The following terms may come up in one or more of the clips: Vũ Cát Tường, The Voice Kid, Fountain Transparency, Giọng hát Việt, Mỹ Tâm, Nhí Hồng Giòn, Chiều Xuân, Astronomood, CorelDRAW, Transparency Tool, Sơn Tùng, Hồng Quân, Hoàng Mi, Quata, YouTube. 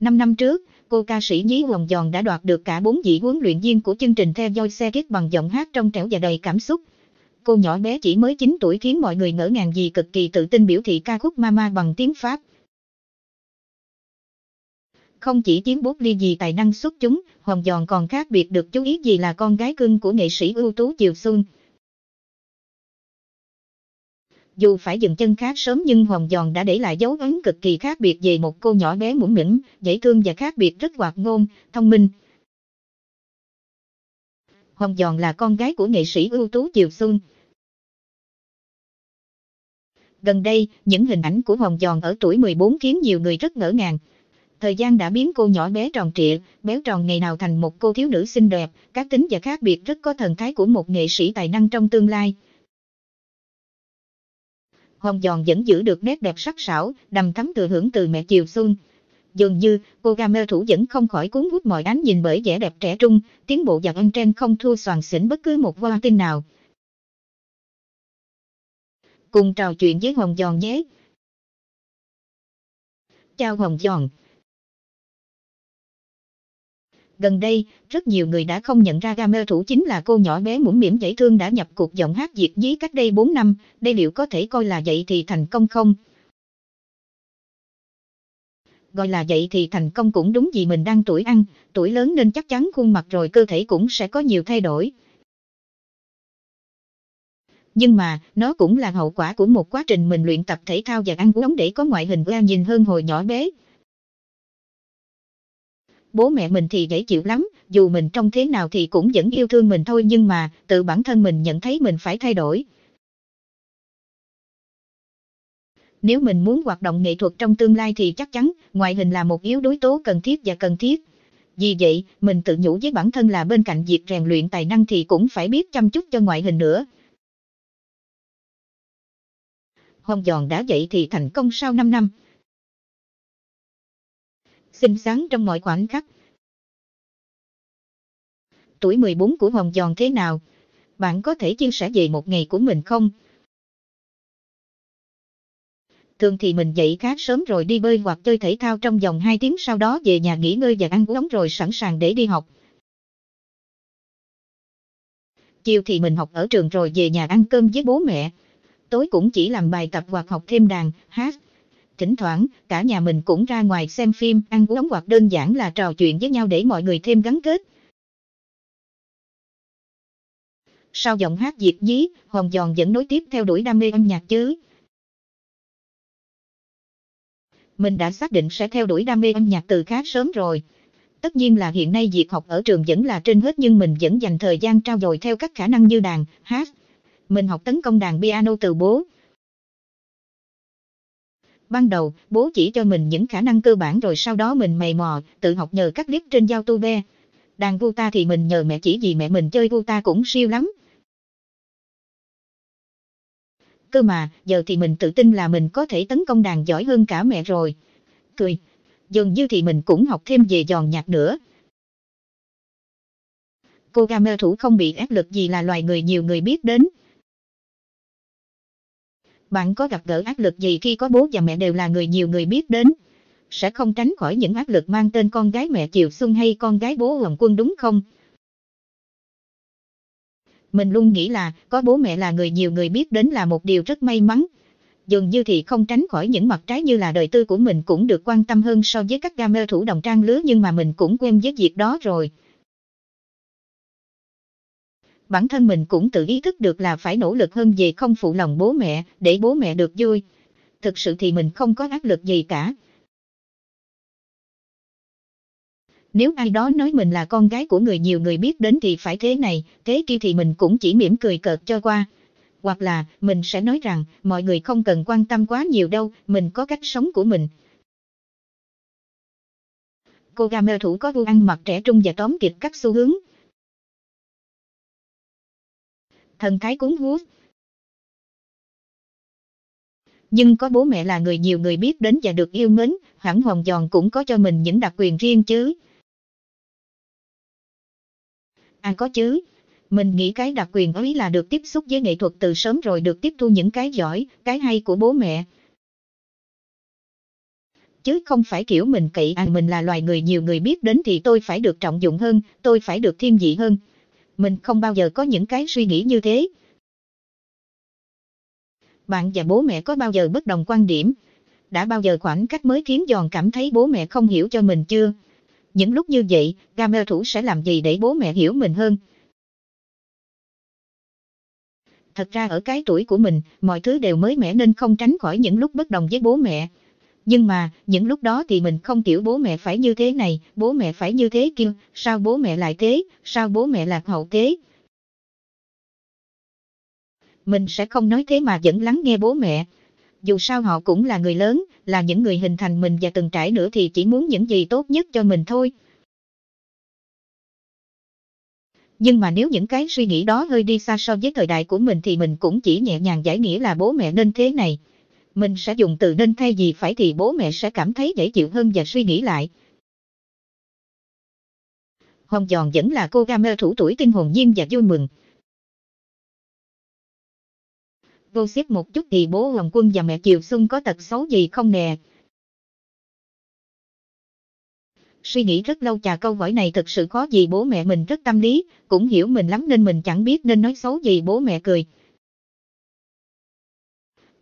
5 năm trước, cô ca sĩ Nhí Hồng Giòn đã đoạt được cả 4 vị huấn luyện viên của chương trình The Voice Kid bằng giọng hát trong trẻo và đầy cảm xúc. Cô nhỏ bé chỉ mới 9 tuổi khiến mọi người ngỡ ngàng vì cực kỳ tự tin biểu thị ca khúc Mama bằng tiếng Pháp. Không chỉ chiến bút ly vì tài năng xuất chúng, Hồng Giòn còn khác biệt được chú ý vì là con gái cưng của nghệ sĩ ưu tú Chiều Xuân. Dù phải dừng chân khá sớm nhưng Hồng Giòn đã để lại dấu ấn cực kỳ khác biệt về một cô nhỏ bé mũm mĩm, dễ thương và khác biệt rất hoạt ngôn, thông minh. Hồng Giòn là con gái của nghệ sĩ ưu tú Chiều Xuân. Gần đây, những hình ảnh của Hồng Giòn ở tuổi 14 khiến nhiều người rất ngỡ ngàng. Thời gian đã biến cô nhỏ bé tròn trịa, béo tròn ngày nào thành một cô thiếu nữ xinh đẹp, cá tính và khác biệt rất có thần thái của một nghệ sĩ tài năng trong tương lai. Hồng Giòn vẫn giữ được nét đẹp sắc sảo, đằm thắm thừa hưởng từ mẹ Chiều Xuân. Dường như, cô ca mê thủ vẫn không khỏi cuốn hút mọi ánh nhìn bởi vẻ đẹp trẻ trung, tiến bộ và on trend không thua soàng xỉn bất cứ một hoa tin nào. Cùng trò chuyện với Hồng Giòn nhé! Chào Hồng Giòn! Gần đây, rất nhiều người đã không nhận ra ca mê thủ chính là cô nhỏ bé mũm mĩm dễ thương đã nhập cuộc giọng hát Việt Nhí cách đây 4 năm, đây liệu có thể coi là vậy thì thành công không? Gọi là vậy thì thành công cũng đúng vì mình đang tuổi ăn, tuổi lớn nên chắc chắn khuôn mặt rồi cơ thể cũng sẽ có nhiều thay đổi. Nhưng mà, nó cũng là hậu quả của một quá trình mình luyện tập thể thao và ăn uống để có ngoại hình ra nhìn hơn hồi nhỏ bé. Bố mẹ mình thì dễ chịu lắm, dù mình trông thế nào thì cũng vẫn yêu thương mình thôi nhưng mà, tự bản thân mình nhận thấy mình phải thay đổi. Nếu mình muốn hoạt động nghệ thuật trong tương lai thì chắc chắn, ngoại hình là một yếu tố cần thiết. Vì vậy, mình tự nhủ với bản thân là bên cạnh việc rèn luyện tài năng thì cũng phải biết chăm chút cho ngoại hình nữa. Hồng Giòn đã vậy thì thành công sau 5 năm. Xinh xắn trong mọi khoảnh khắc. Tuổi 14 của Hồng Giòn thế nào? Bạn có thể chia sẻ về một ngày của mình không? Thường thì mình dậy khá sớm rồi đi bơi hoặc chơi thể thao trong vòng 2 tiếng sau đó về nhà nghỉ ngơi và ăn uống rồi sẵn sàng để đi học. Chiều thì mình học ở trường rồi về nhà ăn cơm với bố mẹ. Tối cũng chỉ làm bài tập hoặc học thêm đàn, hát. Thỉnh thoảng, cả nhà mình cũng ra ngoài xem phim, ăn uống hoặc đơn giản là trò chuyện với nhau để mọi người thêm gắn kết. Sau giọng hát Việt Nhí, Hồng Giòn vẫn nối tiếp theo đuổi đam mê âm nhạc chứ. Mình đã xác định sẽ theo đuổi đam mê âm nhạc từ khá sớm rồi. Tất nhiên là hiện nay việc học ở trường vẫn là trên hết nhưng mình vẫn dành thời gian trau dồi theo các khả năng như đàn, hát. Mình học tấn công đàn piano từ bố. Ban đầu, bố chỉ cho mình những khả năng cơ bản rồi sau đó mình mày mò, tự học nhờ các clip trên YouTube. Đàn guitar thì mình nhờ mẹ chỉ vì mẹ mình chơi guitar cũng siêu lắm. Cơ mà, giờ thì mình tự tin là mình có thể tấn công đàn giỏi hơn cả mẹ rồi. Cười, dường như thì mình cũng học thêm về giòn nhạc nữa. Cô ca mê thủ không bị áp lực gì là loài người nhiều người biết đến. Bạn có gặp gỡ áp lực gì khi có bố và mẹ đều là người nhiều người biết đến? Sẽ không tránh khỏi những áp lực mang tên con gái mẹ Chiều Xuân hay con gái bố Hồng Quân đúng không? Mình luôn nghĩ là có bố mẹ là người nhiều người biết đến là một điều rất may mắn. Dường như thì không tránh khỏi những mặt trái như là đời tư của mình cũng được quan tâm hơn so với các ca mê thủ đồng trang lứa nhưng mà mình cũng quen với việc đó rồi. Bản thân mình cũng tự ý thức được là phải nỗ lực hơn về không phụ lòng bố mẹ, để bố mẹ được vui. Thực sự thì mình không có áp lực gì cả. Nếu ai đó nói mình là con gái của người nhiều người biết đến thì phải thế này, thế kia thì mình cũng chỉ mỉm cười cợt cho qua. Hoặc là, mình sẽ nói rằng, mọi người không cần quan tâm quá nhiều đâu, mình có cách sống của mình. Cô ca mê thủ có gu ăn mặc trẻ trung và tóm kịp các xu hướng. Thần thái cuốn hút. Nhưng có bố mẹ là người nhiều người biết đến và được yêu mến, hẳn Hồng Giòn cũng có cho mình những đặc quyền riêng chứ. À có chứ, mình nghĩ cái đặc quyền ấy là được tiếp xúc với nghệ thuật từ sớm rồi được tiếp thu những cái giỏi, cái hay của bố mẹ. chứ không phải kiểu mình kỵ à, mình là loài người nhiều người biết đến thì tôi phải được trọng dụng hơn, tôi phải được thiên vị hơn. Mình không bao giờ có những cái suy nghĩ như thế. Bạn và bố mẹ có bao giờ bất đồng quan điểm? Đã bao giờ khoảng cách mới khiến Giòn cảm thấy bố mẹ không hiểu cho mình chưa? Những lúc như vậy, Gamer thủ sẽ làm gì để bố mẹ hiểu mình hơn? Thật ra ở cái tuổi của mình, mọi thứ đều mới mẻ nên không tránh khỏi những lúc bất đồng với bố mẹ. Nhưng mà, những lúc đó thì mình không kiểu bố mẹ phải như thế này, bố mẹ phải như thế kia, sao bố mẹ lại thế, sao bố mẹ lạc hậu thế. Mình sẽ không nói thế mà vẫn lắng nghe bố mẹ. Dù sao họ cũng là người lớn, là những người hình thành mình và từng trải nữa thì chỉ muốn những gì tốt nhất cho mình thôi. Nhưng mà nếu những cái suy nghĩ đó hơi đi xa so với thời đại của mình thì mình cũng chỉ nhẹ nhàng giải nghĩa là bố mẹ nên thế này. Mình sẽ dùng từ nên thay vì phải thì bố mẹ sẽ cảm thấy dễ chịu hơn và suy nghĩ lại. Hồng Giòn vẫn là cô gamer thủ tuổi tinh hồn nhiên và vui mừng. Vô xếp một chút thì bố Hồng Quân và mẹ Chiều Xuân có tật xấu gì không nè? Suy nghĩ rất lâu chà câu hỏi này thực sự khó vì bố mẹ mình rất tâm lý, cũng hiểu mình lắm nên mình chẳng biết nên nói xấu gì bố mẹ cười.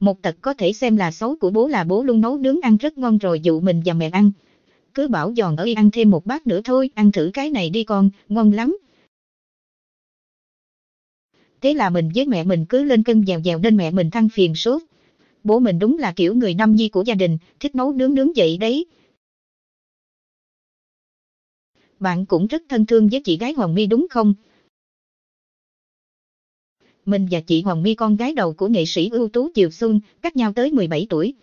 Một tật có thể xem là xấu của bố là bố luôn nấu nướng ăn rất ngon rồi dụ mình và mẹ ăn. Cứ bảo Giòn ơi ăn thêm một bát nữa thôi, ăn thử cái này đi con, ngon lắm. Thế là mình với mẹ mình cứ lên cân dèo dèo nên mẹ mình than phiền suốt. Bố mình đúng là kiểu người nam nhi của gia đình, thích nấu nướng vậy đấy. Bạn cũng rất thân thương với chị gái Hoàng Mi đúng không? Mình và chị Hoàng Mi con gái đầu của nghệ sĩ ưu tú Chiều Xuân, cách nhau tới 17 tuổi.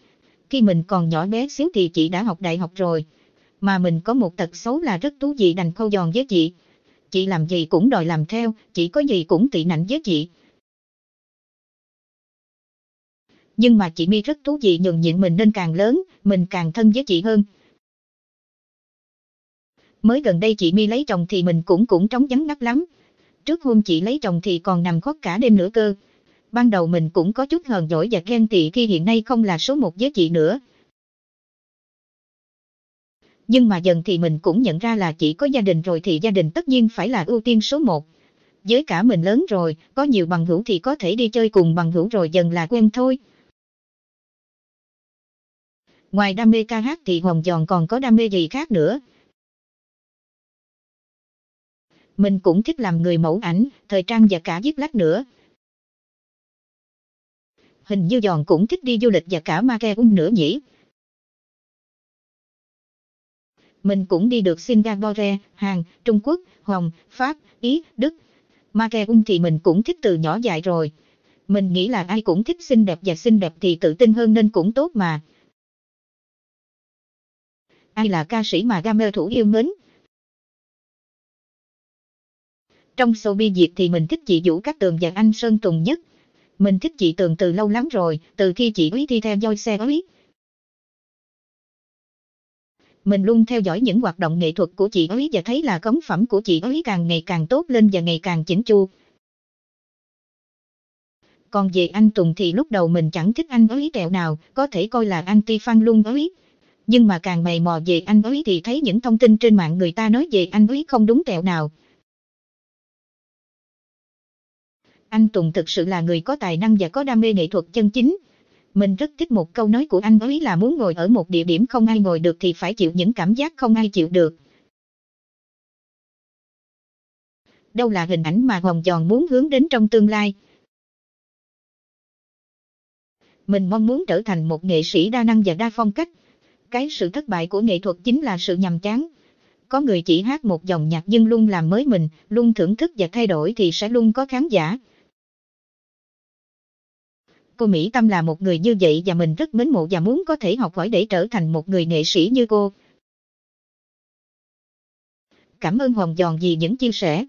Khi mình còn nhỏ bé xíu thì chị đã học đại học rồi. Mà mình có một tật xấu là rất thú vị đành khâu giòn với chị. Chị làm gì cũng đòi làm theo, chị có gì cũng tị nạnh với chị. Nhưng mà chị Mi rất thú vị nhường nhịn mình nên càng lớn, mình càng thân với chị hơn. Mới gần đây chị Mi lấy chồng thì mình cũng trống vắng ngắt lắm. Trước hôm chị lấy chồng thì còn nằm khóc cả đêm nữa cơ. Ban đầu mình cũng có chút hờn dỗi và ghen tị khi hiện nay không là số một với chị nữa. Nhưng mà dần thì mình cũng nhận ra là chị có gia đình rồi thì gia đình tất nhiên phải là ưu tiên số một. Với cả mình lớn rồi, có nhiều bằng hữu thì có thể đi chơi cùng bằng hữu rồi dần là quen thôi. Ngoài đam mê ca hát thì Hồng Giòn còn có đam mê gì khác nữa? Mình cũng thích làm người mẫu ảnh, thời trang và cả viết lách nữa. Hình như Giòn cũng thích đi du lịch và cả Makeung nữa nhỉ? Mình cũng đi được Singapore, Hàn, Trung Quốc, Hồng, Pháp, Ý, Đức. Makeung thì mình cũng thích từ nhỏ dại rồi. Mình nghĩ là ai cũng thích xinh đẹp và xinh đẹp thì tự tin hơn nên cũng tốt mà. Ai là ca sĩ mà gamer thủ yêu mến? Trong showbiz Việt thì mình thích chị Vũ Cát Tường và anh Sơn Tùng nhất. Mình thích chị Tường từ lâu lắm rồi, từ khi chị ấy thi theo dõi xe ấy. Mình luôn theo dõi những hoạt động nghệ thuật của chị ấy và thấy là cống phẩm của chị ấy càng ngày càng tốt lên và ngày càng chỉnh chu. Còn về anh Tùng thì lúc đầu mình chẳng thích anh ấy tẹo nào, có thể coi là anti-fan luôn ấy. Nhưng mà càng mày mò về anh ấy thì thấy những thông tin trên mạng người ta nói về anh ấy không đúng tẹo nào. Anh Tùng thực sự là người có tài năng và có đam mê nghệ thuật chân chính. Mình rất thích một câu nói của anh ấy là muốn ngồi ở một địa điểm không ai ngồi được thì phải chịu những cảm giác không ai chịu được. Đâu là hình ảnh mà Hồng Giòn muốn hướng đến trong tương lai? Mình mong muốn trở thành một nghệ sĩ đa năng và đa phong cách. Cái sự thất bại của nghệ thuật chính là sự nhàm chán. Có người chỉ hát một dòng nhạc nhưng luôn làm mới mình, luôn thưởng thức và thay đổi thì sẽ luôn có khán giả. Cô Mỹ Tâm là một người như vậy và mình rất mến mộ và muốn có thể học hỏi để trở thành một người nghệ sĩ như cô. Cảm ơn Hồng Giòn vì những chia sẻ.